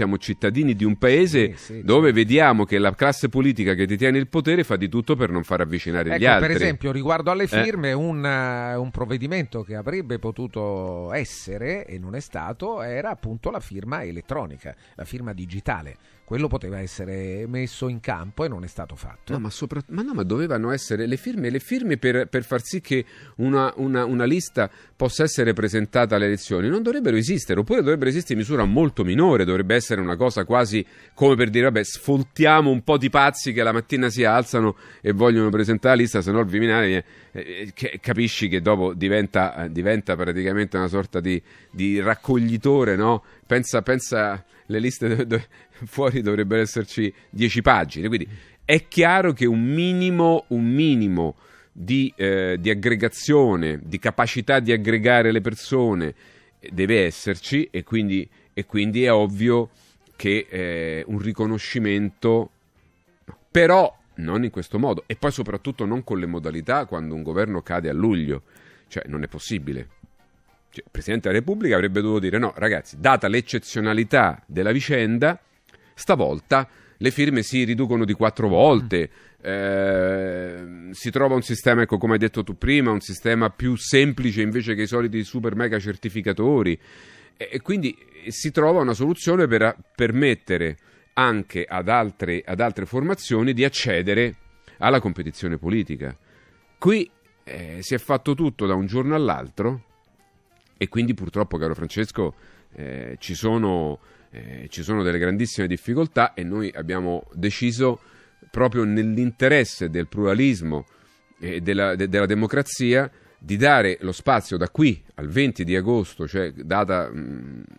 siamo cittadini di un paese dove vediamo che la classe politica che detiene il potere fa di tutto per non far avvicinare gli altri. Per esempio, riguardo alle firme, un provvedimento che avrebbe potuto essere e non è stato era appunto la firma elettronica, la firma digitale. Quello poteva essere messo in campo e non è stato fatto. No, ma dovevano essere le firme per far sì che una lista possa essere presentata alle elezioni. Non dovrebbero esistere, oppure dovrebbero esistere in misura molto minore. Dovrebbe essere una cosa quasi come per dire, vabbè, sfoltiamo un po' di pazzi che la mattina si alzano e vogliono presentare la lista, se no il Viminale capisci che dopo diventa praticamente una sorta di raccoglitore, no? Pensa le liste fuori dovrebbero esserci 10 pagine, quindi è chiaro che un minimo di aggregazione, di capacità di aggregare le persone deve esserci, e quindi è ovvio che un riconoscimento, però non in questo modo, e poi soprattutto non con le modalità quando un governo cade a luglio, cioè non è possibile. Cioè, il Presidente della Repubblica avrebbe dovuto dire: no, ragazzi, data l'eccezionalità della vicenda, stavolta le firme si riducono di 4 volte, si trova un sistema, ecco, come hai detto tu prima, un sistema più semplice invece che i soliti super mega certificatori, e quindi si trova una soluzione per permettere anche ad altre formazioni di accedere alla competizione politica. Qui si è fatto tutto da un giorno all'altro. E quindi purtroppo, caro Francesco, ci sono delle grandissime difficoltà, e noi abbiamo deciso, proprio nell'interesse del pluralismo e della democrazia, di dare lo spazio da qui al 20 di agosto, cioè data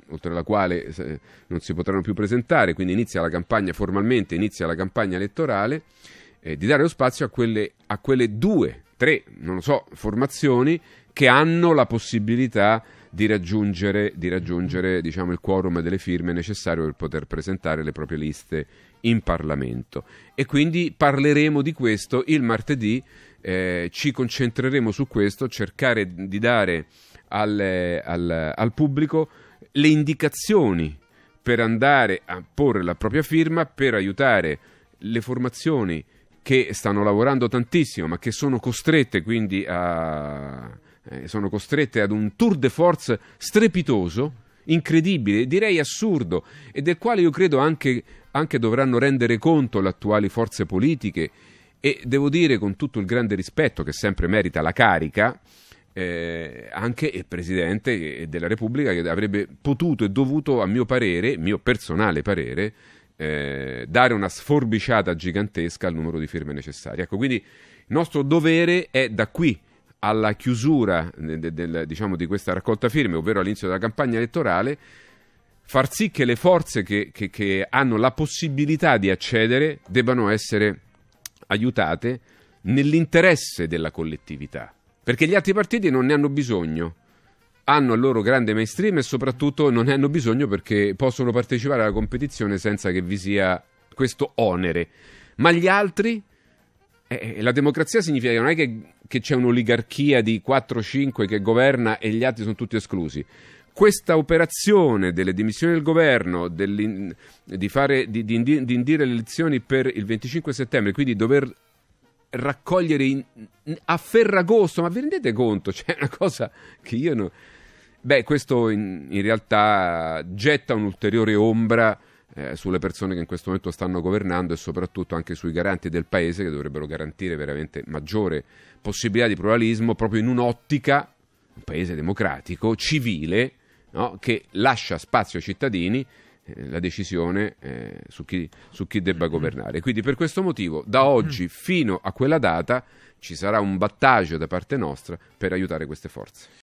oltre la quale non si potranno più presentare, quindi inizia la campagna elettorale, di dare lo spazio a quelle 2, 3, non lo so, formazioni che hanno la possibilità di raggiungere diciamo, il quorum delle firme necessario per poter presentare le proprie liste in Parlamento. E quindi parleremo di questo il martedì, ci concentreremo su questo, cercare di dare al pubblico le indicazioni per andare a porre la propria firma, per aiutare le formazioni che stanno lavorando tantissimo, ma che sono costrette quindi ad un tour de force strepitoso, incredibile, direi assurdo, e del quale io credo anche dovranno rendere conto le attuali forze politiche. E devo dire, con tutto il grande rispetto che sempre merita la carica, anche il Presidente della Repubblica, che avrebbe potuto e dovuto, a mio personale parere, dare una sforbiciata gigantesca al numero di firme necessarie. Ecco, quindi il nostro dovere è, da qui alla chiusura diciamo, di questa raccolta firme, ovvero all'inizio della campagna elettorale, far sì che le forze che hanno la possibilità di accedere debbano essere aiutate nell'interesse della collettività, perché gli altri partiti non ne hanno bisogno, hanno il loro grande mainstream, e soprattutto non ne hanno bisogno perché possono partecipare alla competizione senza che vi sia questo onere. Ma gli altri... la democrazia significa che non è che c'è un'oligarchia di 4-5 che governa e gli altri sono tutti esclusi. Questa operazione delle dimissioni del governo, di indire le elezioni per il 25 settembre, quindi dover raccogliere a Ferragosto, ma vi rendete conto? C'è una cosa che io non... Beh, questo in realtà getta un'ulteriore ombra sulle persone che in questo momento stanno governando, e soprattutto anche sui garanti del paese, che dovrebbero garantire veramente maggiore possibilità di pluralismo, proprio in un'ottica, un paese democratico, civile, no? Che lascia spazio ai cittadini la decisione su chi debba governare. Quindi per questo motivo, da oggi fino a quella data, ci sarà un battaggio da parte nostra per aiutare queste forze.